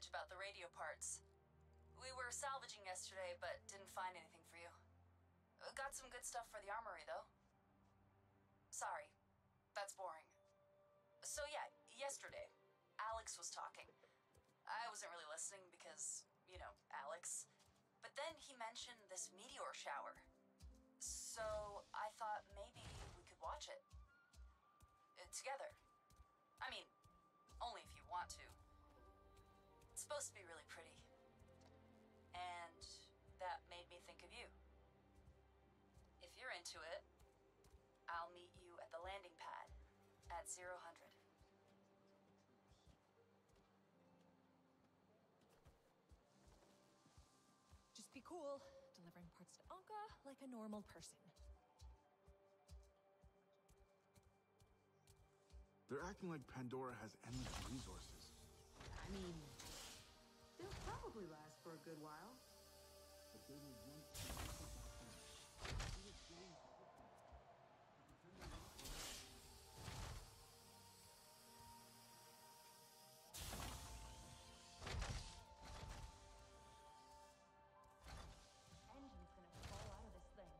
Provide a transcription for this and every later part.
message about the radio parts. We were salvaging yesterday, but didn't find anything for you. Got some good stuff for the armory, though. Sorry, that's boring. So yeah, yesterday, Alex was talking. I wasn't really listening because, you know, Alex. But then he mentioned this meteor shower. So I thought maybe we could watch it. Together. I mean, only if you want to. It's supposed to be really pretty. And that made me think of you. If you're into it, I'll meet you at the landing pad at 0-100. Just be cool, delivering parts to Anka like a normal person. They're acting like Pandora has endless resources. I mean, they'll probably last for a good while. But they engine's gonna fall out of this thing.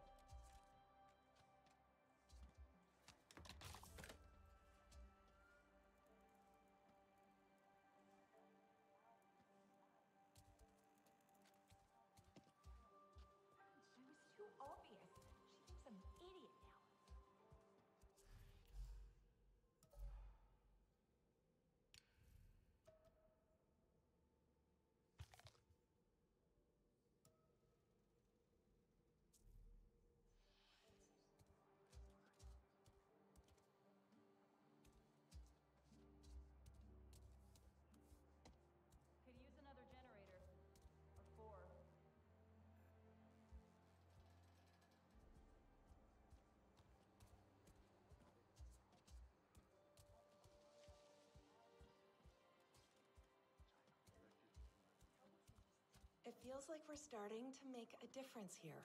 It feels like we're starting to make a difference here.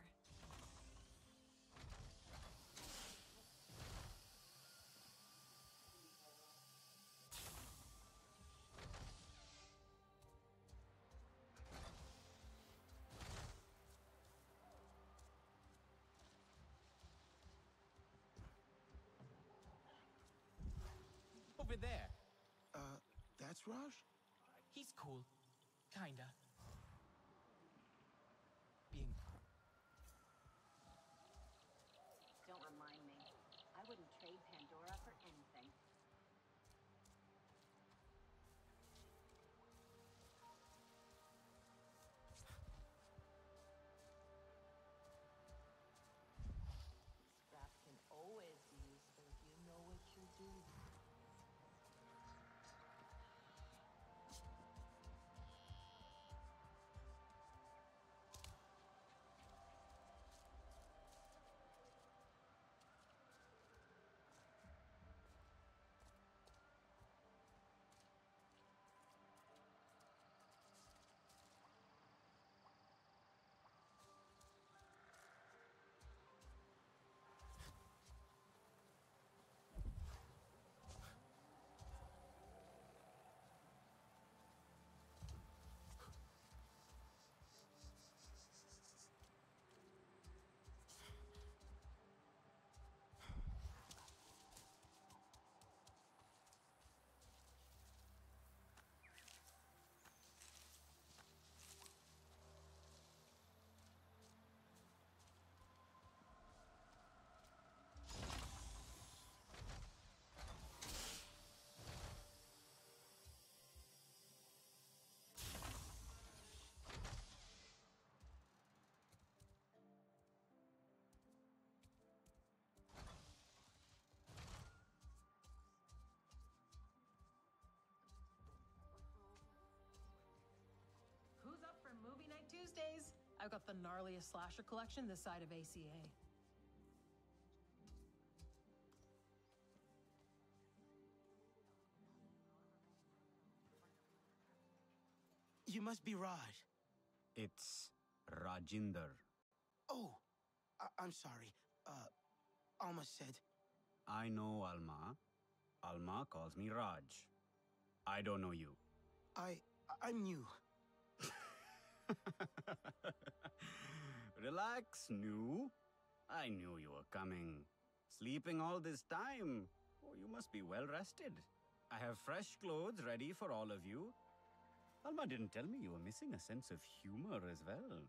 Over there. That's Raj? He's cool. Kinda. Don't remind me. I wouldn't trade Pandora for anything. Scrap can always be useful if you know what you do. For movie night Tuesdays, I've got the gnarliest slasher collection this side of A.C.A. You must be Raj. It's Rajinder. Oh, I'm sorry. Alma said. I know Alma. Alma calls me Raj. I don't know you. I I'm new. Relax, new. I knew you were coming. Sleeping all this time. Oh, you must be well rested. I have fresh clothes ready for all of you. Alma didn't tell me you were missing a sense of humor as well.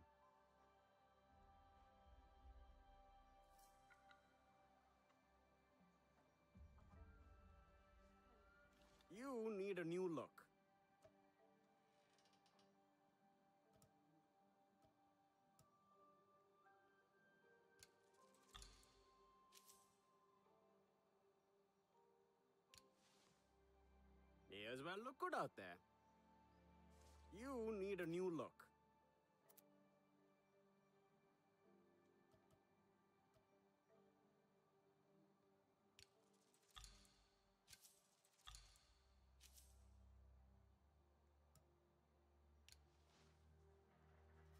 You need a new look. May as well look good out there. You need a new look.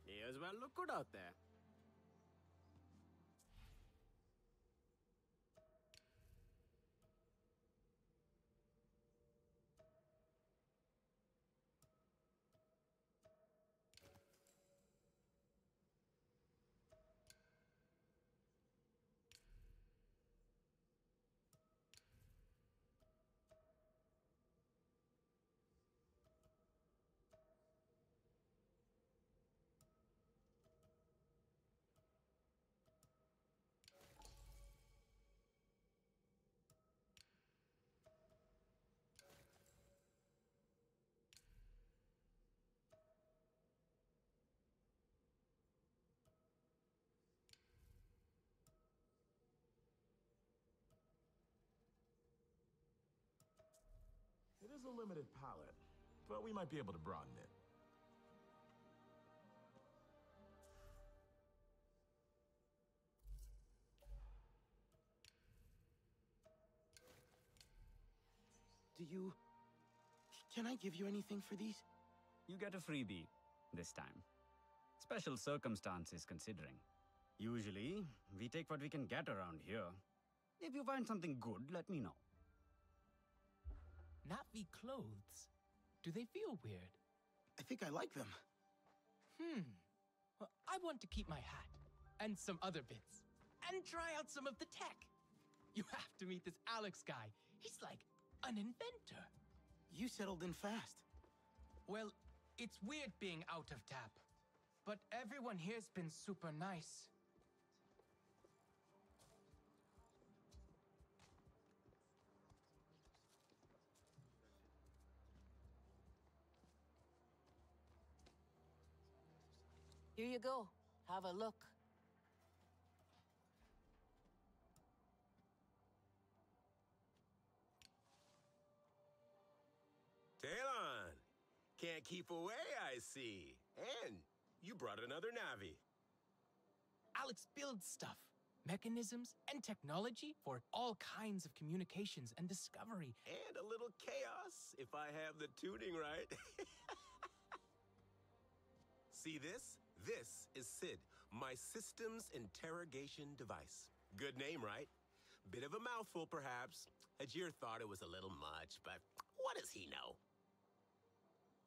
May as well look good out there. It is a limited palette, but we might be able to broaden it. Can I give you anything for these? You get a freebie this time. Special circumstances considering. Usually, we take what we can get around here. If you find something good, let me know. Navi clothes. Do they feel weird? I think I like them. Well, I want to keep my hat and some other bits and try out some of the tech. You have to meet this Alex guy. He's like an inventor. You settled in fast. Well, it's weird being out of tap, but everyone here's been super nice. Here you go. Have a look. Talon! Can't keep away, I see. And you brought another Navi. Alex builds stuff. Mechanisms and technology for all kinds of communications and discovery. And a little chaos, if I have the tuning right. See this? This is Sid, my systems interrogation device. Good name, right? Bit of a mouthful, perhaps. Hajir thought it was a little much, but what does he know?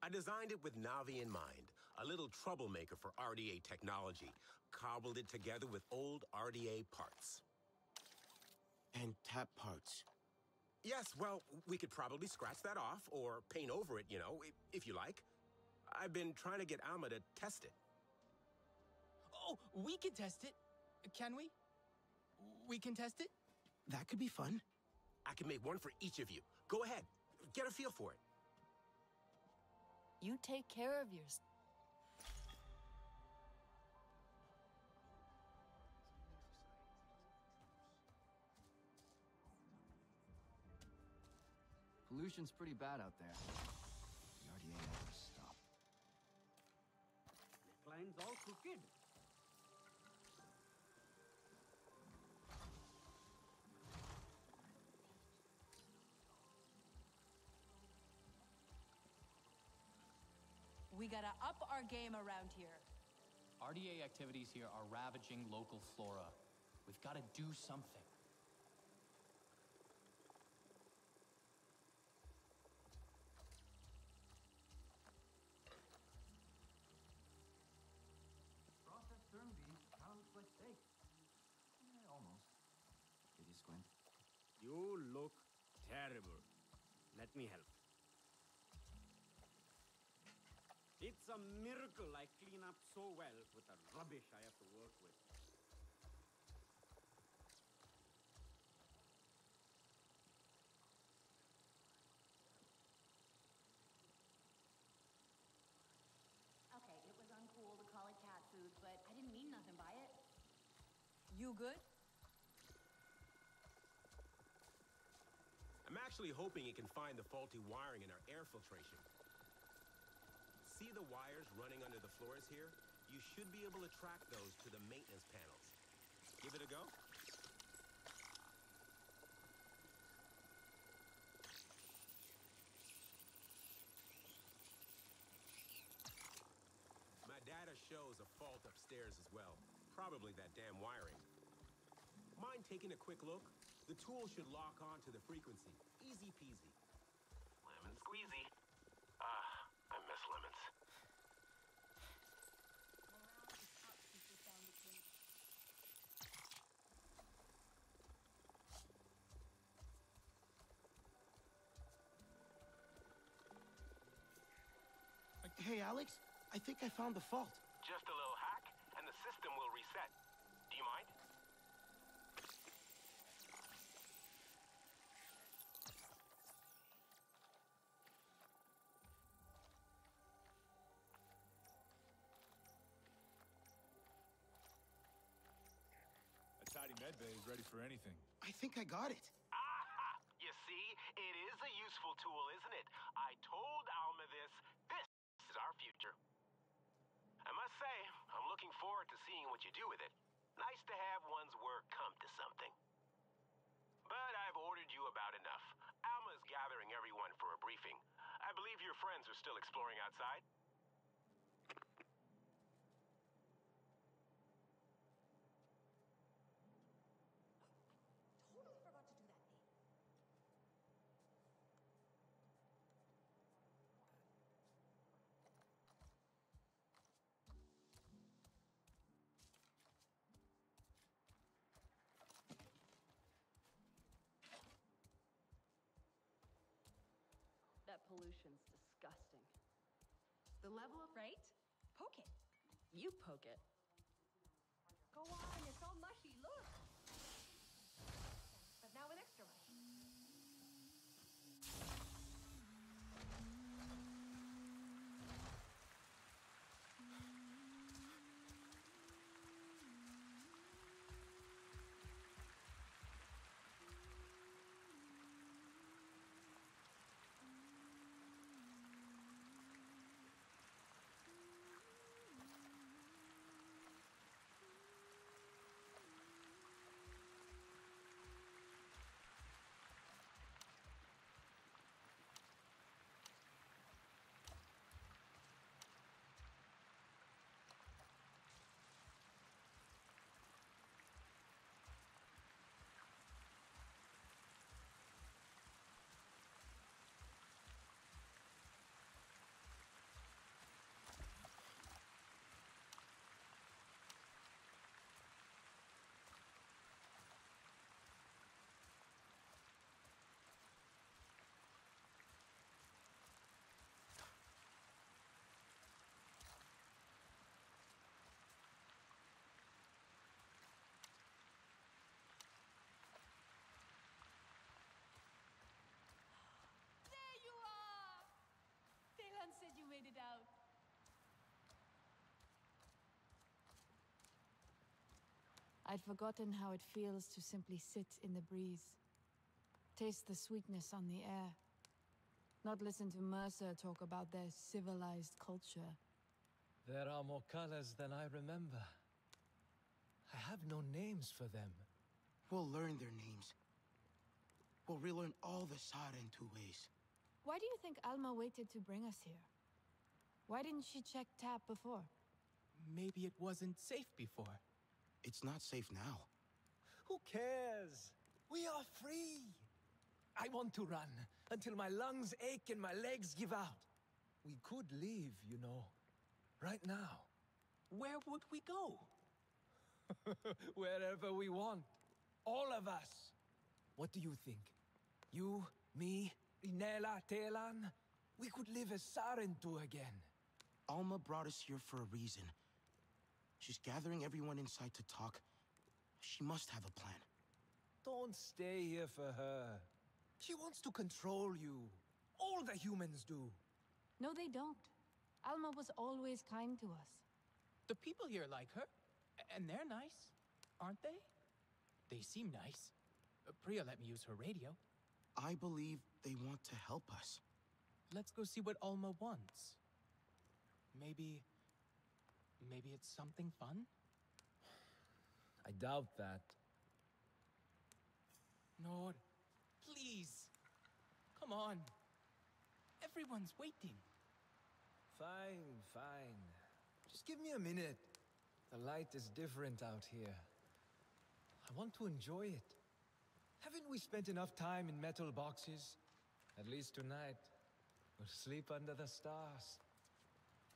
I designed it with Navi in mind, a little troublemaker for RDA technology. Cobbled it together with old RDA parts. And tap parts. Yes, well, we could probably scratch that off or paint over it, you know, if you like. I've been trying to get Alma to test it. Oh, we can test it. Can we? We can test it? That could be fun. I can make one for each of you. Go ahead. Get a feel for it. You take care of yours. Pollution's pretty bad out there. The RDA never stopped. The climb's all crooked. We gotta up our game around here. RDA activities here are ravaging local flora. We've gotta do something. You look terrible. Let me help. It's a miracle I clean up so well with the rubbish I have to work with. Okay, it was uncool to call it cat food, but I didn't mean nothing by it. You good? I'm actually hoping it can find the faulty wiring in our air filtration. See the wires running under the floors here? You should be able to track those to the maintenance panels. Give it a go. My data shows a fault upstairs as well. Probably that damn wiring. Mind taking a quick look? The tool should lock on to the frequency. Easy peasy. Lemon squeezy. I miss lemons. Hey, Alex, I think I found the fault. Just a little hack, and the system will reset. Do you mind? Tidy medbay is ready for anything. I think I got it. Aha! You see, it is a useful tool, isn't it? I told Alma this. This is our future. I must say, I'm looking forward to seeing what you do with it. Nice to have one's work come to something. But I've ordered you about enough. Alma's gathering everyone for a briefing. I believe your friends are still exploring outside. That pollution's disgusting. The level of... Right? Poke it. You poke it. Go on, it's all mushy, look! But now with extra lunch. Telan said you made it out. I'd forgotten how it feels to simply sit in the breeze. Taste the sweetness on the air. Not listen to Mercer talk about their civilized culture. There are more colors than I remember. I have no names for them. We'll learn their names. We'll relearn all the Sarintu ways. Why do you think Alma waited to bring us here? Why didn't she check TAP before? Maybe it wasn't safe before. It's not safe now. Who cares? We are free! I want to run, until my lungs ache and my legs give out. We could leave, you know. Right now. Where would we go? Wherever we want. All of us. What do you think? You, me, Inela, Telan? We could live as Sarintu again. Alma brought us here for a reason. She's gathering everyone inside to talk. She must have a plan. Don't stay here for her. She wants to control you. All the humans do. No, they don't. Alma was always kind to us. The people here like her. And they're nice, aren't they? They seem nice. Priya let me use her radio. I believe they want to help us. Let's go see what Alma wants. Maybe it's something fun? I doubt that. Nord, please. Come on. Everyone's waiting. Fine, fine. Just give me a minute. The light is different out here. I want to enjoy it. Haven't we spent enough time in metal boxes? At least tonight, we'll sleep under the stars,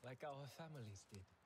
like our families did.